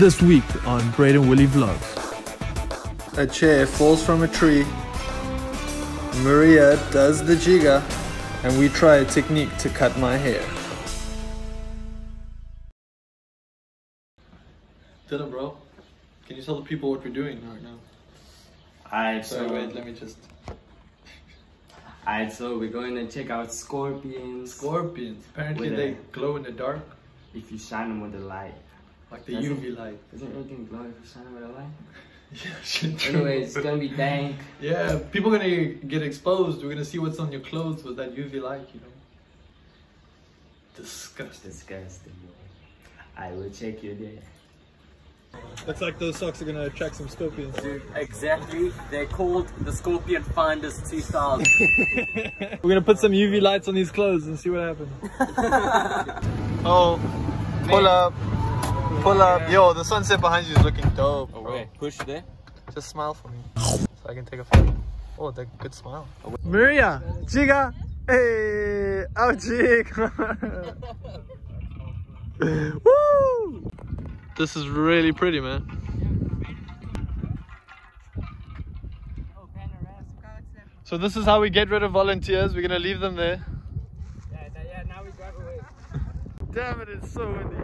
This week on Braydon Wooley Vlogs. A chair falls from a tree. Maria does the jigger. And we try a technique to cut my hair. Dinner, bro. Can you tell the people what we're doing right now? Alright, so wait, let me just... Alright, so we're going to check out scorpions. Scorpions. Apparently they glow in the dark. If you shine them with a light. Like the UV light. Doesn't everything glow if you shine them with a light? Yeah, shit true. Anyway, it's gonna be dank. Yeah, people are gonna get exposed. We're gonna see what's on your clothes with that UV light, you know. Disgusting. Disgusting. I will check you there. Looks like those socks are gonna attract some scorpions. Dude, exactly. They're called the Scorpion Finders 2000. We're gonna put some UV lights on these clothes and see what happens. Oh, pull up. Pull up. Yo, the sunset behind you is looking dope, bro. Okay, push there. Just smile for me. So I can take a photo. Oh, that good smile. Maria, Jiga. Hey, oh, Jiga. Woo! This is really pretty, man. So this is how we get rid of volunteers. We're going to leave them there. Yeah, now we drive away. Damn it, it's so windy.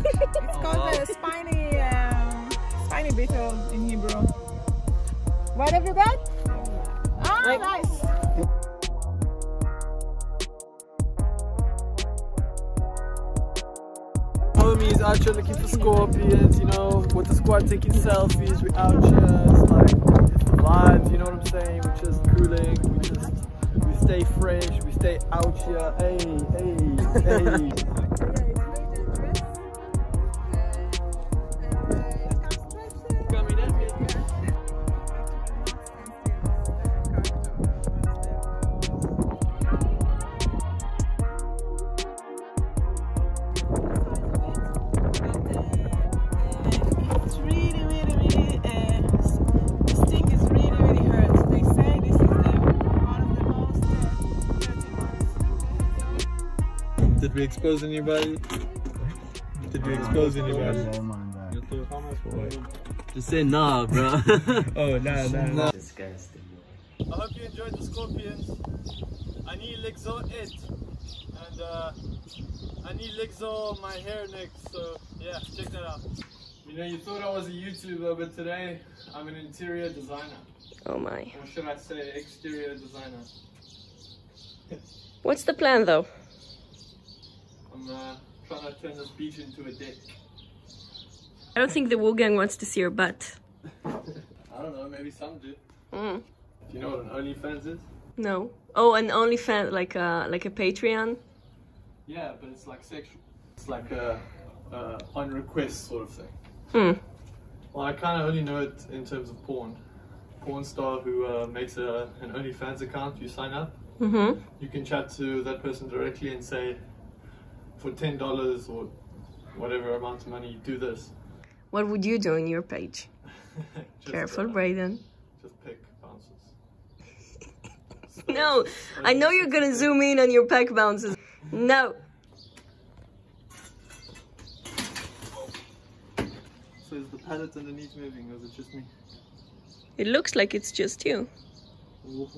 It's called a spiny beetle in Hebrew. What have you got? Ah, oh, nice. Homies out here looking for scorpions, you know, with the squad taking selfies. We're out here, it's like, it's the vibes, you know what I'm saying? We're just cooling, we stay fresh, we stay out here. Hey, hey, hey. Did we expose anybody? Did we expose anybody? Just say nah, bro. Oh, nah. Disgusting. I hope you enjoyed the scorpions. Ani lexo it. And Ani lexo my hair next. So yeah, check that out. You know, you thought I was a YouTuber, but today I'm an interior designer. Oh my. Or should I say exterior designer? What's the plan though? I'm trying to turn this beach into a deck. I don't think the WOOGANG wants to see your butt. I don't know, maybe some do. Mm. Do you know what an OnlyFans is? No. Oh, an OnlyFans, like a Patreon? Yeah, but it's like sexual. It's like a on request sort of thing. Mm. Well, I kind of only know it in terms of porn. Porn star who makes an OnlyFans account, you sign up. Mm-hmm. You can chat to that person directly and say, for $10 or whatever amount of money, you do this. What would you do on your page? Careful, Braydon. Just pick bounces. No, I know you're gonna zoom in on your pack bounces. No. So is the pallet underneath moving, or is it just me? It looks like it's just you. Ooh.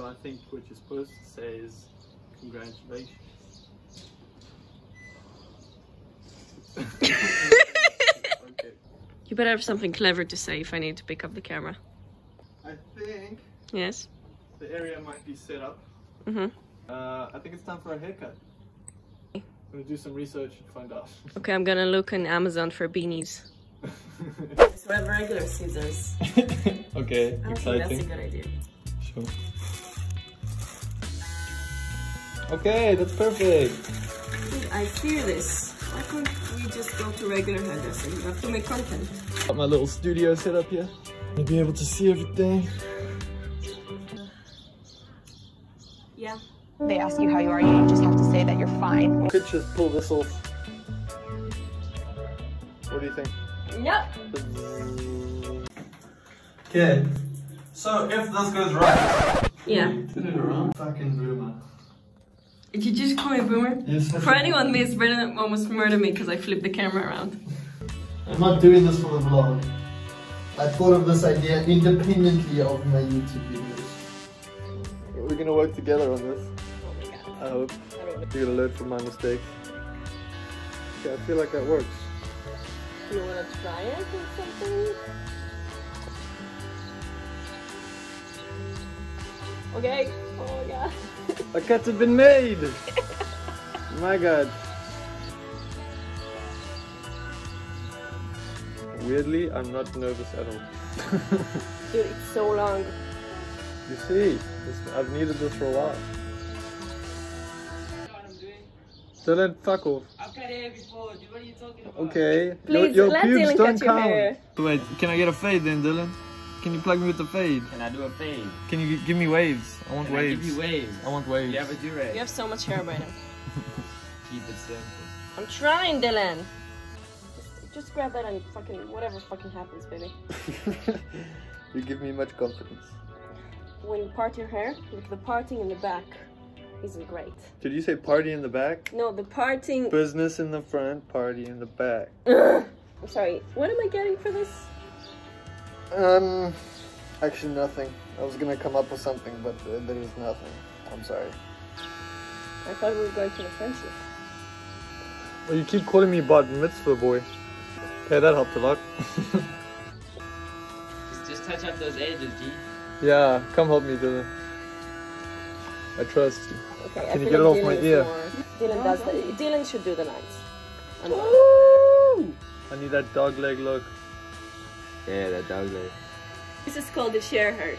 I think what you're supposed to say is congratulations. Okay. You better have something clever to say if I need to pick up the camera. I think... Yes? The area might be set up. Mm-hmm. I think it's time for a haircut. I'm gonna do some research and find out. Okay, I'm gonna look on Amazon for beanies. Just wear regular scissors. Okay, I exciting. Think that's a good idea. Sure. Okay, that's perfect. Dude, I fear this. Why can't we just go to regular hairdressing? We have to make content. Got my little studio set up here. You'll be able to see everything. Yeah. They ask you how you are, you just have to say that you're fine. I could just pull this off. What do you think? Yep. Okay. So if this goes right. Yeah. Did it wrong? Fucking boomer. Did you just call me boomer? Yes. For anyone missed, Braydon almost murdered me because I flipped the camera around. I'm not doing this for the vlog. I thought of this idea independently of my YouTube videos. We're gonna work together on this. Oh my god. I hope. You're gonna learn from my mistakes. Okay, I feel like that works. Do you wanna try it or something? Okay. Oh my god. A cut has been made! My god. Weirdly, I'm not nervous at all. Dude, it's so long. You see, I've needed this for a while. What I'm doing? Dylan, fuck off. I've cut hair before. What are you talking about? Okay. Please, your pubes don't count. Wait, can I get a fade then, Dylan? Can you plug me with a fade? Can I do a fade? Can you give me waves? I want waves. Give you waves. I want waves. You have a do-rag. You have so much hair right now. Keep it simple. I'm trying, Dylan. Just grab that and fucking whatever fucking happens, baby. You give me much confidence. When you part your hair, the parting in the back isn't great. Did you say party in the back? No, the parting... Business in the front, party in the back. I'm sorry, what am I getting for this? Actually nothing. I was gonna come up with something, but there is nothing. I'm sorry. I thought we were going to the friendship. Well, you keep calling me Bat Mitzvah boy. Okay, that helped a lot. Just touch up those edges, G. Yeah, come help me, Dylan. I trust you. Okay, can you get it off my ear? Dylan does that. Dylan should do the lines. Woo! I need that dog leg look. Yeah, that dog leg. This is called the share haircut.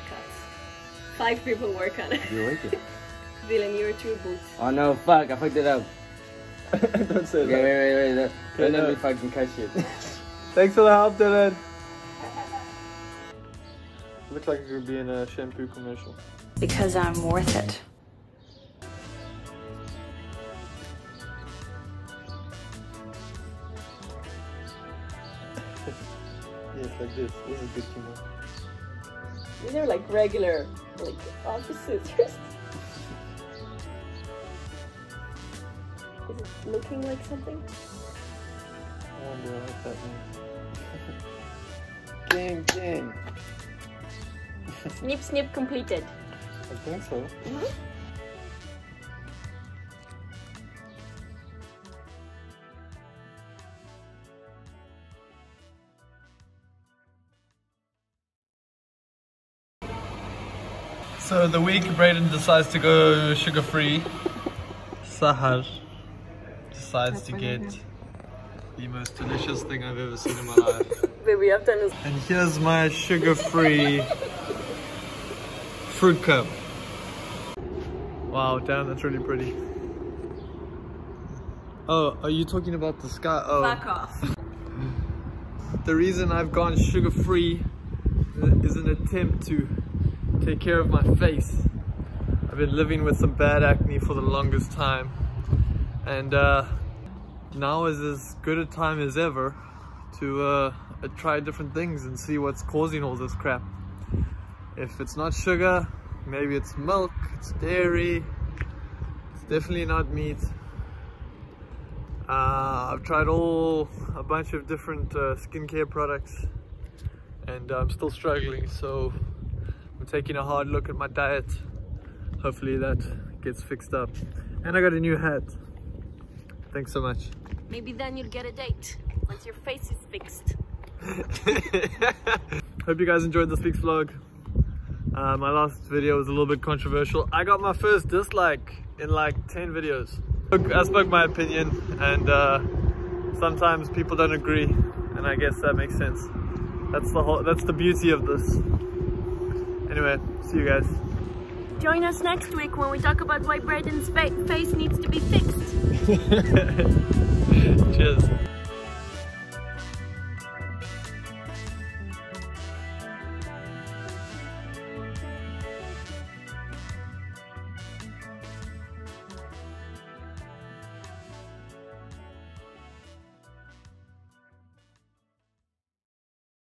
5 people work on it. You like it? Dylan, you're a true boot. Oh no, fuck! I fucked it up. Don't say that. Okay, wait. Don't let me fucking cut shit. Thanks for the help, Dylan. Looks like it could be in a shampoo commercial. Because I'm worth it. Yes, like this. This is good humor. These are like regular, like office scissors. Is it looking like something? I wonder what that means. Gang, gang. Snip, snip, completed. I think so. Mm-hmm. So the week Braydon decides to go sugar-free. Sahar decides to get the most delicious thing I've ever seen in my life. Baby, I've done this. And here's my sugar-free fruit cup. Wow, damn, that's really pretty. Oh, are you talking about the sky? Oh. Fuck off. The reason I've gone sugar-free is an attempt to take care of my face. I've been living with some bad acne for the longest time. And now is as good a time as ever to try different things and see what's causing all this crap. If it's not sugar, maybe it's milk, it's dairy, it's definitely not meat. I've tried a bunch of different skincare products and I'm still struggling, so I'm taking a hard look at my diet. Hopefully that gets fixed up. And I got a new hat. Thanks so much. Maybe then you'll get a date once your face is fixed. Hope you guys enjoyed this week's vlog. My last video was a little bit controversial. I got my first dislike in like 10 videos. I spoke my opinion, and sometimes people don't agree, and I guess that makes sense. That's the beauty of this. Anyway, see you guys. Join us next week when we talk about why Braydon's face needs to be fixed. Cheers.